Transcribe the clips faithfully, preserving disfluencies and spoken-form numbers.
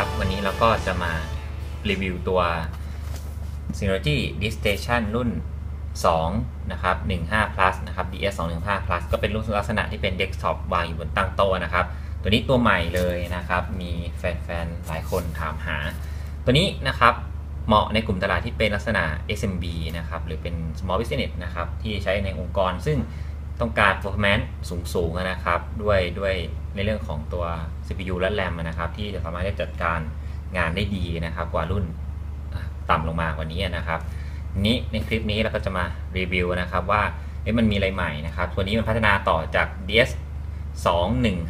ครับวันนี้เราก็จะมารีวิวตัว Synology DisStation รุ่นสองนะครับสิบห้า พลัส นะครับ ดี เอส สองร้อยสิบห้า พลัส ก็เป็นรุ่นลักษณะที่เป็น Desktop วางอยู่บนตั้งโต๊ะนะครับตัวนี้ตัวใหม่เลยนะครับมีแฟนๆหลายคนถามหาตัวนี้นะครับเหมาะในกลุ่มตลาดที่เป็นลักษณะ เอส เอ็ม บี นะครับหรือเป็น Small Business นะครับที่ใช้ในองค์กรซึ่งต้องการ performance สูงๆนะครับด้วยด้วยในเรื่องของตัว ซี พี ยู และ RAM นะครับที่จะสามารถได้จัดการงานได้ดีนะครับกว่ารุ่นต่ำลงมากว่านี้นะครับนี้ในคลิปนี้เราก็จะมารีวิวนะครับว่ามันมีอะไรใหม่นะครับตัวนี้มันพัฒนาต่อจาก ดี เอส สองร้อยสิ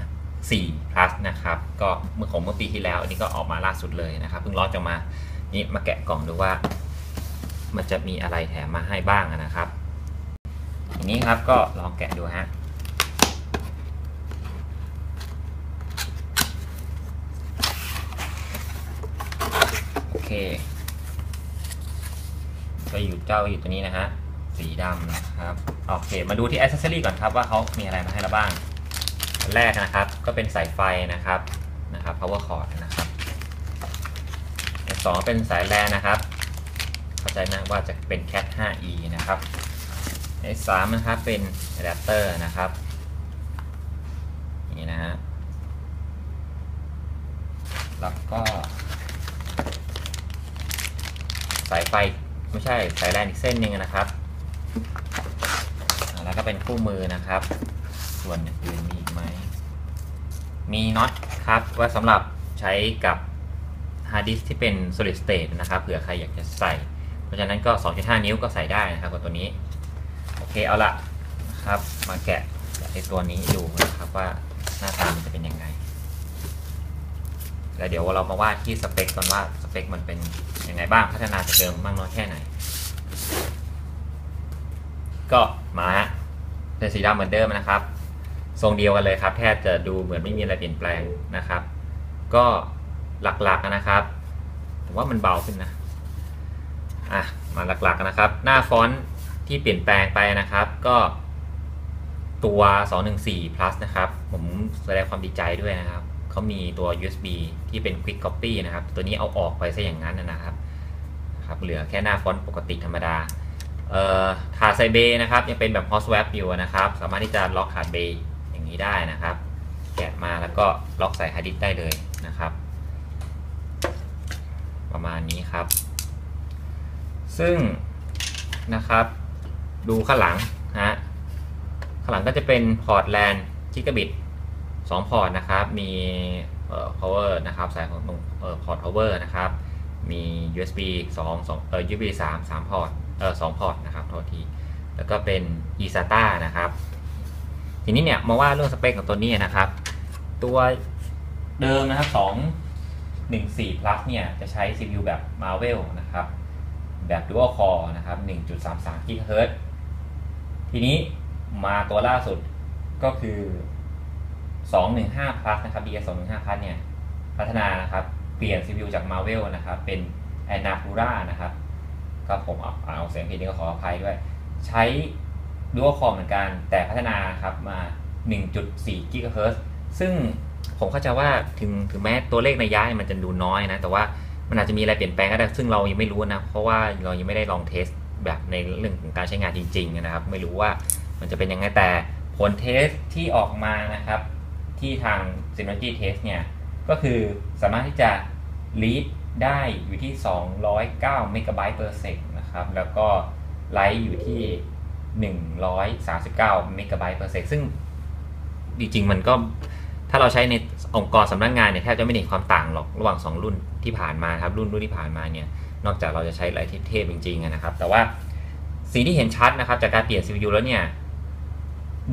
บสี่ พลัส นะครับก็เมื่อของเมื่อปีที่แล้วอันนี้ก็ออกมาล่าสุดเลยนะครับเพิ่งล็อตออกมานี่มาแกะกล่องดูว่ามันจะมีอะไรแถมมาให้บ้างนะครับอันนี้ครับก็ลองแกะดูฮะโอเคก็อยู่เจ้าอยู่ตัวนี้นะฮะสีดำนะครับโอเคมาดูที่ accessory ก่อนครับว่าเขามีอะไรมาให้เราบ้างแรกนะครับก็เป็นสายไฟนะครับนะครับ power cord นะครับสองเป็นสายแลนนะครับเข้าใจนะว่าจะเป็น cat ห้า อี นะครับไอ้สามนะครับเป็นอะแดปเตอร์นะครับนี่นะฮะแล้วก็สายไฟไม่ใช่สายแลนอีกเส้นหนึ่งนะครับแล้วก็เป็นคู่มือนะครับส่วนอื่นมีอีกไหมมีน็อตครับว่าสำหรับใช้กับฮาร์ดดิสที่เป็น solid state นะครับเผื่อใครอยากจะใส่เพราะฉะนั้นก็ สองจุดห้านิ้วก็ใส่ได้นะครับกับตัวนี้โอเคเอาละครับมาแกะไอตัวนี้ดูนะครับว่าหน้าตามันจะเป็นยังไงแล้วเดี๋ยวเรามาว่าที่สเปคกันว่าสเปคมันเป็นยังไงบ้างพัฒนาจากเดิมมากน้อยแค่ไหนก็มาฮะเป็นสีดำเหมือนเดิมนะครับทรงเดียวกันเลยครับแทบจะดูเหมือนไม่มีอะไรเปลี่ยนแปลงนะครับก็หลักๆนะครับผมว่ามันเบาขึ้นนะอ่ะมาหลักๆนะครับหน้าฟอนต์ที่เปลี่ยนแปลงไปนะครับก็ตัวสองร้อยสิบสี่ พลัส นะครับผมแสดงความดีใจด้วยนะครับเขามีตัว ยู เอส บี ที่เป็น Quick Copy นะครับตัวนี้เอาออกไปซะอย่างนั้นนะครับครับเหลือแค่หน้าฟอนต์ปกติธรรมดาเอ่อถาดไซเบนะครับยังเป็นแบบ Hot Swap อยู่นะครับสามารถที่จะล็อกถาดเบอย่างนี้ได้นะครับแกะมาแล้วก็ล็อกใส่ฮาร์ดดิสก์ได้เลยนะครับประมาณนี้ครับซึ่งนะครับดูข้างหลังฮะข้างหลังก็จะเป็นพอร์ตแลนจิกะบิตสอง พอร์ตนะครับมีเอ่อ power นะครับสายของเอ่อพอร์ต power นะครับมี ยู เอส บี สอง สองเอ่อ ยู เอส บี สาม สาม พอร์ตเอ่อสอง พอร์ตนะครับโทษทีแล้วก็เป็น อี ซาต้า นะครับทีนี้เนี่ยมาว่าเรื่องสเปคของตัวนี้นะครับตัวเดิมนะครับสองร้อยสิบสี่ พลัส เนี่ยจะใช้ ซี พี ยู แบบ Marvel นะครับแบบ Dual Core นะครับ หนึ่งจุดสามสาม กิกะเฮิรตซ์ ทีนี้มาตัวล่าสุดก็คือสองร้อยสิบห้า พลัส นะครับ ดี เอส สองร้อยสิบห้า พลัส เนี่ยพัฒนานะครับเปลี่ยน ซี พี ยู จาก Marvel นะครับเป็น Anapura นะครับก็ผมเอาเอาเสียงผิดนี่ก็ขออภัยด้วยใช้ Dual Core เหมือนกันแต่พัฒนาครับมา หนึ่งจุดสี่ กิกะเฮิรตซ์ ซึ่งผมเข้าใจว่าถึงถึงแม้ตัวเลขในย้ายมันจะดูน้อยนะแต่ว่ามันอาจจะมีอะไรเปลี่ยนแปลงก็ได้ซึ่งเรายังไม่รู้นะเพราะว่าเรายังไม่ได้ลองเทสแบบในเรื่องของการใช้งานจริงๆนะครับไม่รู้ว่ามันจะเป็นยังไงแต่ผลเทสที่ออกมานะครับที่ทาง Synology Test เนี่ยก็คือสามารถที่จะ read ได้อยู่ที่สองร้อยเก้า เมกะไบต์ เปอร์เซกต์ นะครับแล้วก็ write อยู่ที่หนึ่งร้อยสามสิบเก้า เมกะไบต์ เปอร์เซกต์ ซึ่งจริงๆมันก็ถ้าเราใช้ในองค์กรสำนักงานเนี่ยแทบจะไม่เห็นความต่างหรอกระหว่างสองรุ่นที่ผ่านมาครับรุ่นรุ่นที่ผ่านมาเนี่ยนอกจากเราจะใช้หลายเทปจริงๆนะครับแต่ว่าสิ่งที่เห็นชัดนะครับจากการเปลี่ยน ซี พี ยู แล้วเนี่ย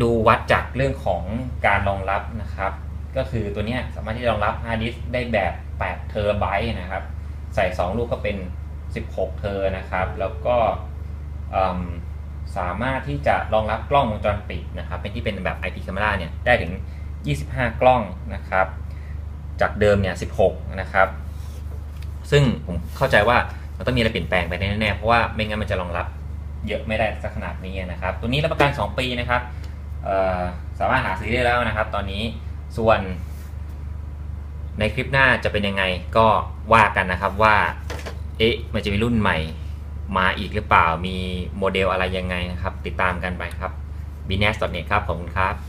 ดูวัดจากเรื่องของการรองรับนะครับก็คือตัวนี้สามารถที่จะรองรับฮาร์ดดิสได้แบบแปด เทราไบต์นะครับใส่สองลูกก็เป็นสิบหก เทรานะครับแล้วก็สามารถที่จะรองรับกล้องวงจรปิดนะครับเป็นที่เป็นแบบ ไอ พี แคมเมรา เนี่ยได้ถึงยี่สิบห้ากล้องนะครับจากเดิมเนี่ยสิบหกนะครับซึ่งผมเข้าใจว่ามันต้องมีอะไรเปลี่ยนแปลงไปแน่ๆเพราะว่าไม่งั้นมันจะรองรับเยอะไม่ได้สักขนาดนี้นะครับตัวนี้รับประกันสองปีนะครับสามารถหาซื้อได้แล้วนะครับตอนนี้ส่วน ในคลิปหน้าจะเป็นยังไงก็ว่ากันนะครับว่าเอ๊ะมันจะมีรุ่นใหม่มาอีกหรือเปล่ามีโมเดลอะไรยังไงนะครับติดตามกันไปครับ บี เอ็น เอ เอส ดอท เน็ต ครับขอบคุณครับ